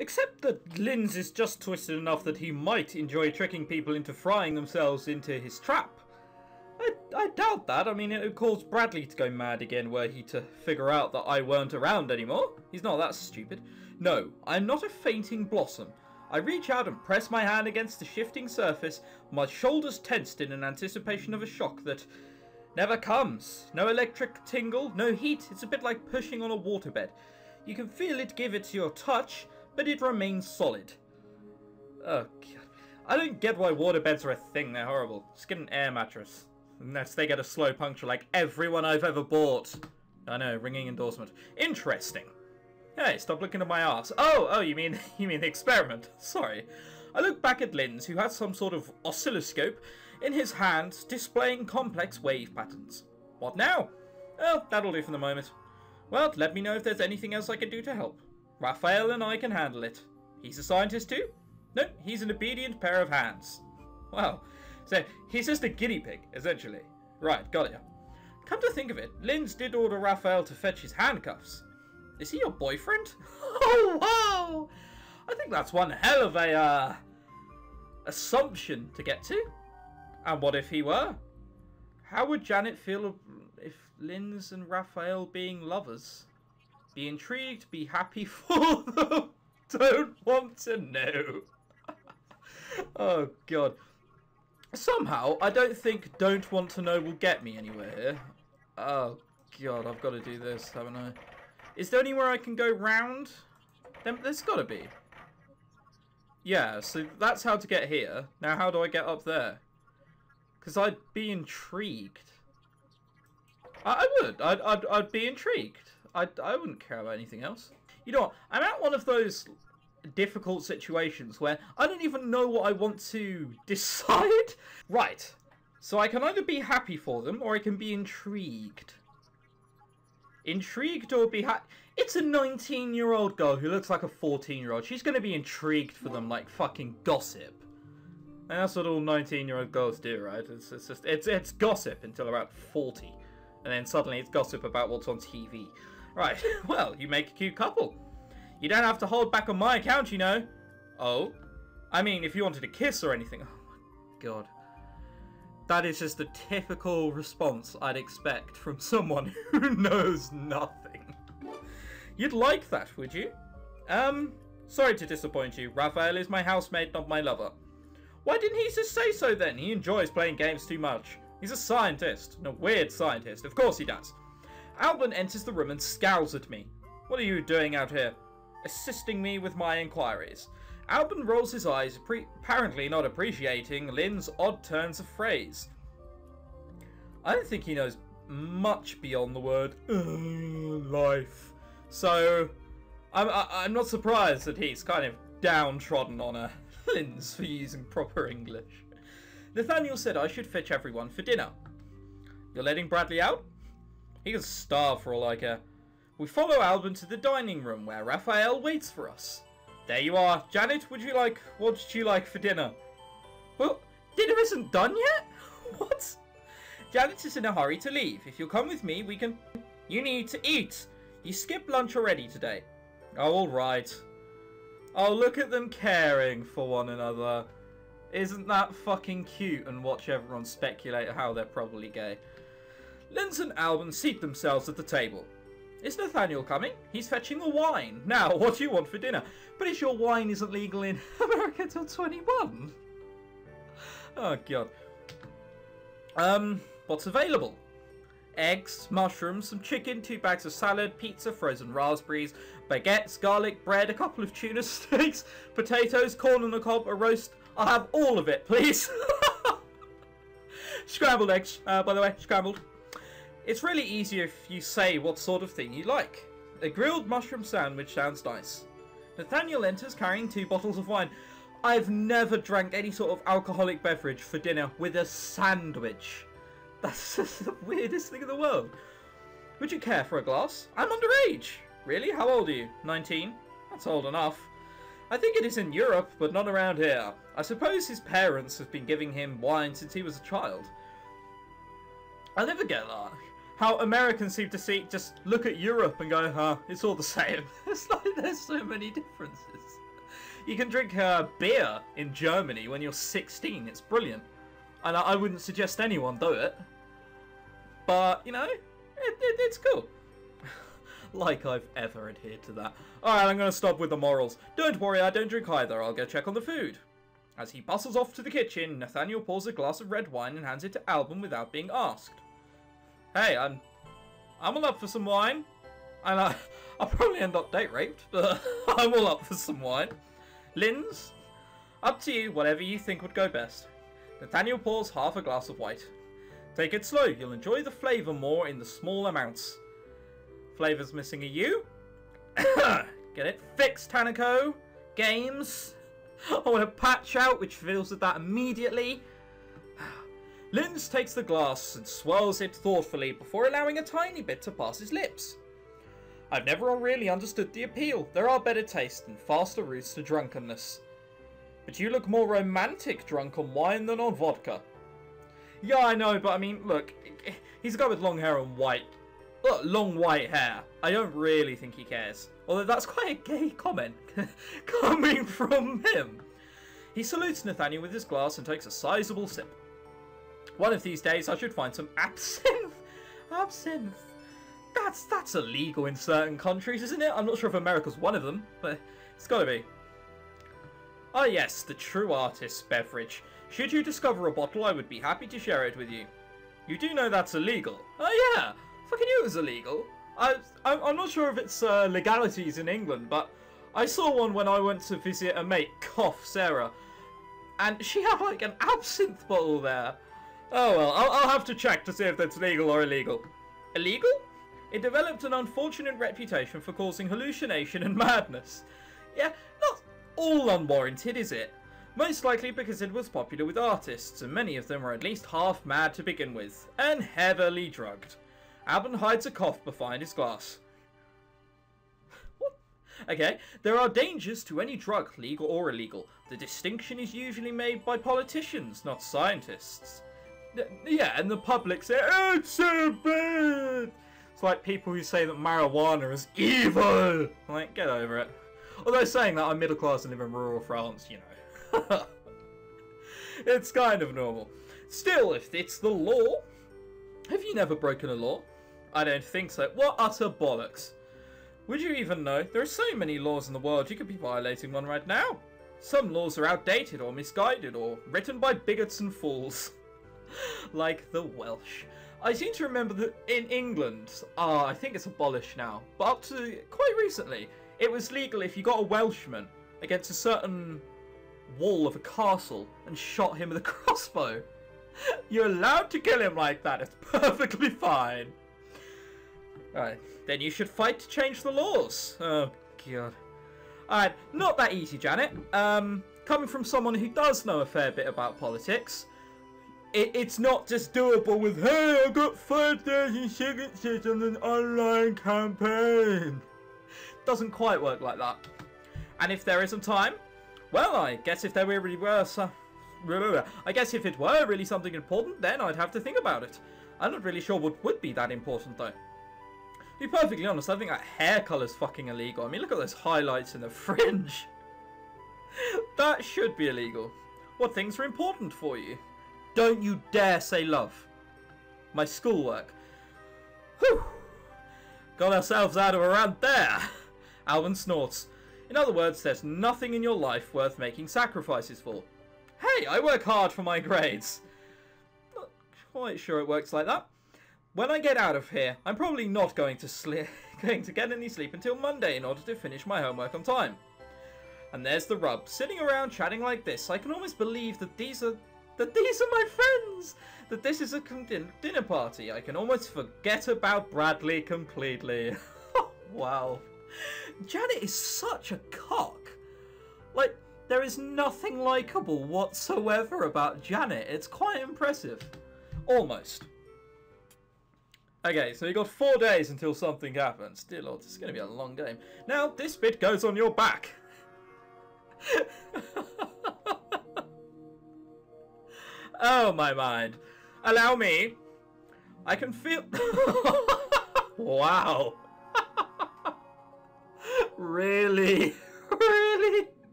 Except that Linz is just twisted enough that he might enjoy tricking people into frying themselves into his trap. I doubt that. I mean, it would cause Bradley to go mad again were he to figure out that I weren't around anymore. He's not that stupid. No, I'm not a fainting blossom. I reach out and press my hand against the shifting surface, my shoulders tensed in an anticipation of a shock that never comes. No electric tingle, no heat. It's a bit like pushing on a waterbed. You can feel it give it your touch, but it remains solid. Oh, God. I don't get why waterbeds are a thing. They're horrible. Just get an air mattress. Unless they get a slow puncture like everyone I've ever bought. I know, ringing endorsement. Interesting. Hey, stop looking at my arse. Oh, you mean the experiment. Sorry. I look back at Linz, who has some sort of oscilloscope in his hands, displaying complex wave patterns. What now? Well, that'll do for the moment. Well, let me know if there's anything else I can do to help. Raphael and I can handle it. He's a scientist too? No, he's an obedient pair of hands. Wow. So, he's just a guinea pig, essentially. Right, got it. Come to think of it, Linz did order Raphael to fetch his handcuffs. Is he your boyfriend? Oh, wow! I think that's one hell of a, assumption to get to. And what if he were? How would Janet feel if Linz and Raphael being lovers? Be intrigued, be happy for them. Don't want to know. Oh, God. Somehow, I don't think don't want to know will get me anywhere here. Oh, God, I've got to do this, haven't I? Is there anywhere I can go round? There's got to be. Yeah, so that's how to get here. Now, how do I get up there? Because I'd be intrigued. I would. I'd be intrigued. I wouldn't care about anything else. You know what? I'm at one of those difficult situations where I don't even know what I want to decide. Right. So I can either be happy for them or I can be intrigued. Intrigued or be happy? It's a 19-year-old girl who looks like a 14-year-old. She's going to be intrigued for them like fucking gossip. And that's what all 19-year-old girls do, right? It's just it's gossip until about 40. And then suddenly it's gossip about what's on TV. Right, well, you make a cute couple. You don't have to hold back on my account, you know. Oh? I mean, if you wanted a kiss or anything. Oh, my God. That is just the typical response I'd expect from someone who knows nothing. You'd like that, would you? Sorry to disappoint you. Raphael is my housemate, not my lover. Why didn't he just say so, then? He enjoys playing games too much. He's a scientist. And a weird scientist. Of course he does. Albin enters the room and scowls at me. What are you doing out here? Assisting me with my inquiries. Albin rolls his eyes, apparently not appreciating Lin's odd turns of phrase. I don't think he knows much beyond the word life, so I'm not surprised that he's kind of downtrodden on Linz for using proper English. Nathaniel said I should fetch everyone for dinner. You're letting Bradley out? He can starve for all I care. We follow Albin to the dining room, where Raphael waits for us. There you are. Janet, what did you like for dinner? Well, dinner isn't done yet? What? Janet is in a hurry to leave. If you'll come with me, we can... You need to eat. You skipped lunch already today. Oh, all right. Oh, look at them caring for one another. Isn't that fucking cute? And watch everyone speculate how they're probably gay. Linz and Albin seat themselves at the table. Is Nathaniel coming? He's fetching a wine. Now, what do you want for dinner? Pretty sure wine isn't legal in America till 21. Oh, God. What's available? Eggs, mushrooms, some chicken, 2 bags of salad, pizza, frozen raspberries, baguettes, garlic bread, a couple of tuna steaks, potatoes, corn on the cob, a roast. I'll have all of it, please. Scrambled eggs, by the way, scrambled. It's really easier if you say what sort of thing you like. A grilled mushroom sandwich sounds nice. Nathaniel enters carrying 2 bottles of wine. I've never drank any sort of alcoholic beverage for dinner with a sandwich. That's just the weirdest thing in the world. Would you care for a glass? I'm underage. Really? How old are you? 19? That's old enough. I think it is in Europe, but not around here. I suppose his parents have been giving him wine since he was a child. I never get that. How Americans seem to just look at Europe and go, huh, it's all the same. It's like there's so many differences. You can drink beer in Germany when you're 16. It's brilliant. And I wouldn't suggest anyone do it. But, you know, it's cool. Like I've ever adhered to that. Alright, I'm going to stop with the morals. Don't worry, I don't drink either. I'll go check on the food. As he bustles off to the kitchen, Nathaniel pours a glass of red wine and hands it to Albin without being asked. Hey, I'm all up for some wine. And I'll probably end up date raped, but I'm all up for some wine. Linz, up to you, whatever you think would go best. Nathaniel pours half a glass of white. Take it slow, you'll enjoy the flavour more in the small amounts. Flavour's missing a U. Get it fixed, Hanako Games. I want a patch out which fills with that immediately. Linz takes the glass and swirls it thoughtfully before allowing a tiny bit to pass his lips. I've never really understood the appeal. There are better tastes and faster routes to drunkenness. But you look more romantic drunk on wine than on vodka. Yeah, I know, but I mean, look, he's a guy with long hair and white. Look, long white hair. I don't really think he cares. Although that's quite a gay comment coming from him. He salutes Nathaniel with his glass and takes a sizable sip. One of these days I should find some absinthe. Absinthe. That's illegal in certain countries, isn't it? I'm not sure if America's one of them, but it's gotta be. Ah yes, the true artist's beverage. Should you discover a bottle, I would be happy to share it with you. You do know that's illegal. Oh yeah, fucking knew it was illegal. I'm not sure if it's legalities in England, but I saw one when I went to visit a mate, cough, Sarah. And she had like an absinthe bottle there. Oh well, I'll have to check to see if that's legal or illegal. Illegal? It developed an unfortunate reputation for causing hallucination and madness. Yeah, not all unwarranted, is it? Most likely because it was popular with artists, and many of them were at least half mad to begin with, and heavily drugged. Albin hides a cough behind his glass. What? Okay, there are dangers to any drug, legal or illegal. The distinction is usually made by politicians, not scientists. Yeah, and the public say, "Oh, it's so bad!" It's like people who say that marijuana is evil. I'm like, get over it. Although saying that, I'm middle class and live in rural France, you know. It's kind of normal. Still, if it's the law... Have you never broken a law? I don't think so. What utter bollocks. Would you even know? There are so many laws in the world, you could be violating one right now. Some laws are outdated or misguided or written by bigots and fools. Like the Welsh. I seem to remember that in England, I think it's abolished now, but up to quite recently, it was legal if you got a Welshman against a certain wall of a castle and shot him with a crossbow. You're allowed to kill him like that, it's perfectly fine. Alright, then you should fight to change the laws. Oh, God. Alright, not that easy, Janet. Coming from someone who does know a fair bit about politics... It's not just doable with, hey, I got 5,000 signatures on an online campaign. Doesn't quite work like that. And if there isn't time, well, I guess if there really were some... I guess if it were really something important, then I'd have to think about it. I'm not really sure what would be that important, though. To be perfectly honest, I think that hair colour's fucking illegal. I mean, look at those highlights in the fringe. That should be illegal. What things are important for you? Don't you dare say love. My schoolwork. Whew. Got ourselves out of around there. Albin snorts. In other words, there's nothing in your life worth making sacrifices for. Hey, I work hard for my grades. Not quite sure it works like that. When I get out of here, I'm probably not going to get any sleep until Monday in order to finish my homework on time. And there's the rub. Sitting around chatting like this, I can almost believe that these are my friends! That this is a dinner party. I can almost forget about Bradley completely. Wow. Janet is such a cock. Like, there is nothing likeable whatsoever about Janet. It's quite impressive. Almost. Okay, so you got 4 days until something happens. Dear Lord, this is going to be a long game. Now, this bit goes on your back. Oh, my mind. Allow me. I can feel... Wow. Really? Really?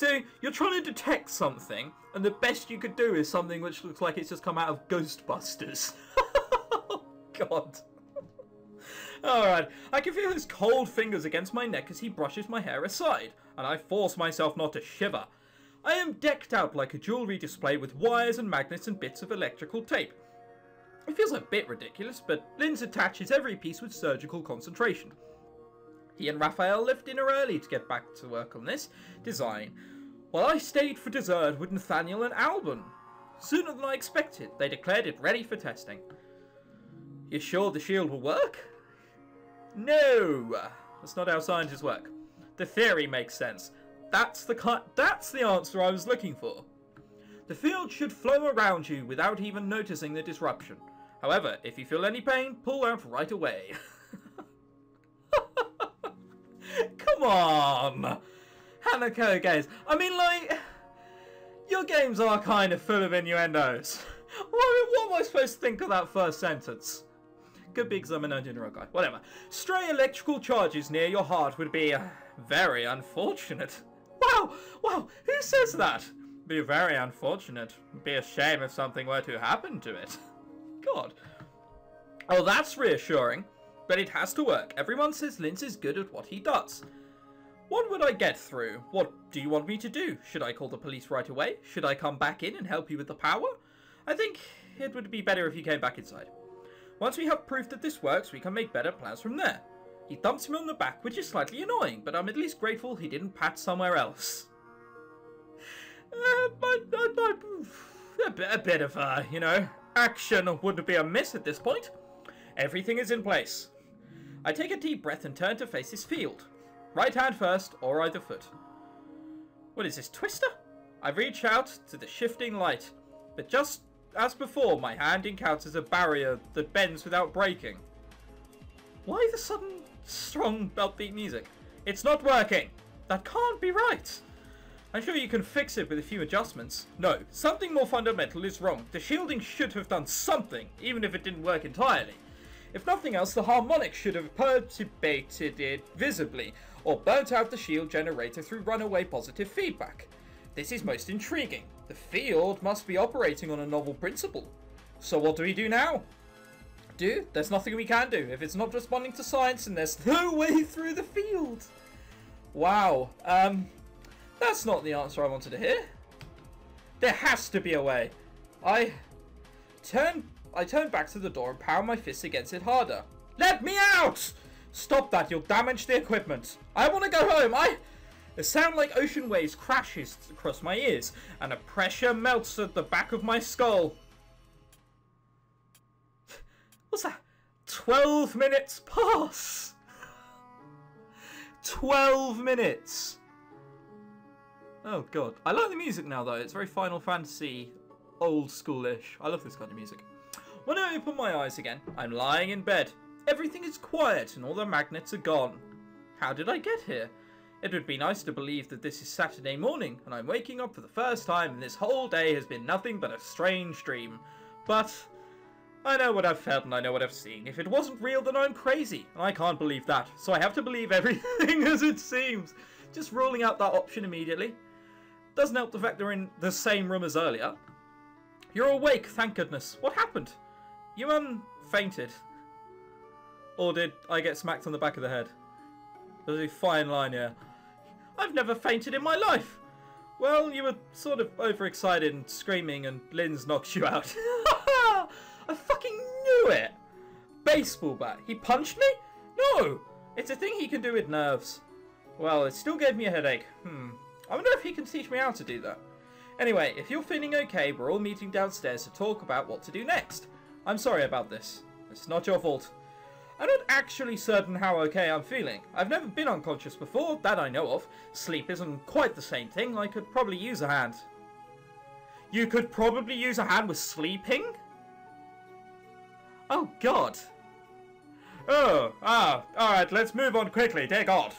So you're trying to detect something, and the best you could do is something which looks like it's just come out of Ghostbusters. Oh, God. Alright, I can feel his cold fingers against my neck as he brushes my hair aside, and I force myself not to shiver. I am decked out like a jewellery display with wires and magnets and bits of electrical tape. It feels a bit ridiculous, but Linz attaches every piece with surgical concentration. He and Raphael left dinner early to get back to work on this design, while I stayed for dessert with Nathaniel and Albin. Sooner than I expected, they declared it ready for testing. You sure the shield will work? No, that's not how scientists work. The theory makes sense. That's the answer I was looking for. The field should flow around you without even noticing the disruption. However, if you feel any pain, pull out right away. Come on! Hanako Games. I mean, like, your games are kind of full of innuendos. What am I supposed to think of that first sentence? Could be because I'm an engineering guy. Whatever. Stray electrical charges near your heart would be very unfortunate. Wow! Wow! Who says that? Be very unfortunate. Be a shame if something were to happen to it. God. Oh, that's reassuring. But it has to work. Everyone says Linz is good at what he does. What would I get through? What do you want me to do? Should I call the police right away? Should I come back in and help you with the power? I think it would be better if you came back inside. Once we have proof that this works, we can make better plans from there. He thumps me on the back, which is slightly annoying, but I'm at least grateful he didn't pat somewhere else. A bit of, you know, action wouldn't be amiss at this point. Everything is in place. I take a deep breath and turn to face this field. Right hand first, or either foot. What is this, Twister? I reach out to the shifting light, but just as before, my hand encounters a barrier that bends without breaking. Why the sudden, strong upbeat music? It's not working! That can't be right! I'm sure you can fix it with a few adjustments. No, something more fundamental is wrong. The shielding should have done something, even if it didn't work entirely. If nothing else, the harmonic should have perturbated it visibly, or burnt out the shield generator through runaway positive feedback. This is most intriguing. The field must be operating on a novel principle. So what do we do now? There's nothing we can do. If it's not responding to science, then there's no way through the field. Wow. That's not the answer I wanted to hear. There has to be a way. I turn back to the door and pound my fist against it harder. Let me out! Stop that, you'll damage the equipment. I want to go home, The sound like ocean waves crashes across my ears, and a pressure melts at the back of my skull. What's that? 12 minutes pass! 12 minutes! Oh God. I like the music now though, it's very Final Fantasy, old school-ish. I love this kind of music. When I open my eyes again, I'm lying in bed. Everything is quiet and all the magnets are gone. How did I get here? It would be nice to believe that this is Saturday morning and I'm waking up for the first time and this whole day has been nothing but a strange dream. But I know what I've felt and I know what I've seen. If it wasn't real, then I'm crazy. And I can't believe that. So I have to believe everything as it seems. Just ruling out that option immediately. Doesn't help the fact they're in the same room as earlier. You're awake, thank goodness. What happened? You, fainted. Or did I get smacked on the back of the head? There's a fine line here. I've never fainted in my life! Well, you were sort of overexcited and screaming and Linz knocks you out. I fucking knew it! Baseball bat. He punched me? No! It's a thing he can do with nerves. Well, it still gave me a headache. I wonder if he can teach me how to do that. Anyway, if you're feeling okay, we're all meeting downstairs to talk about what to do next. I'm sorry about this. It's not your fault. I'm not actually certain how okay I'm feeling. I've never been unconscious before, that I know of. Sleep isn't quite the same thing. I could probably use a hand. You could probably use a hand with sleeping? Oh, God. Oh, alright, let's move on quickly. Dear God.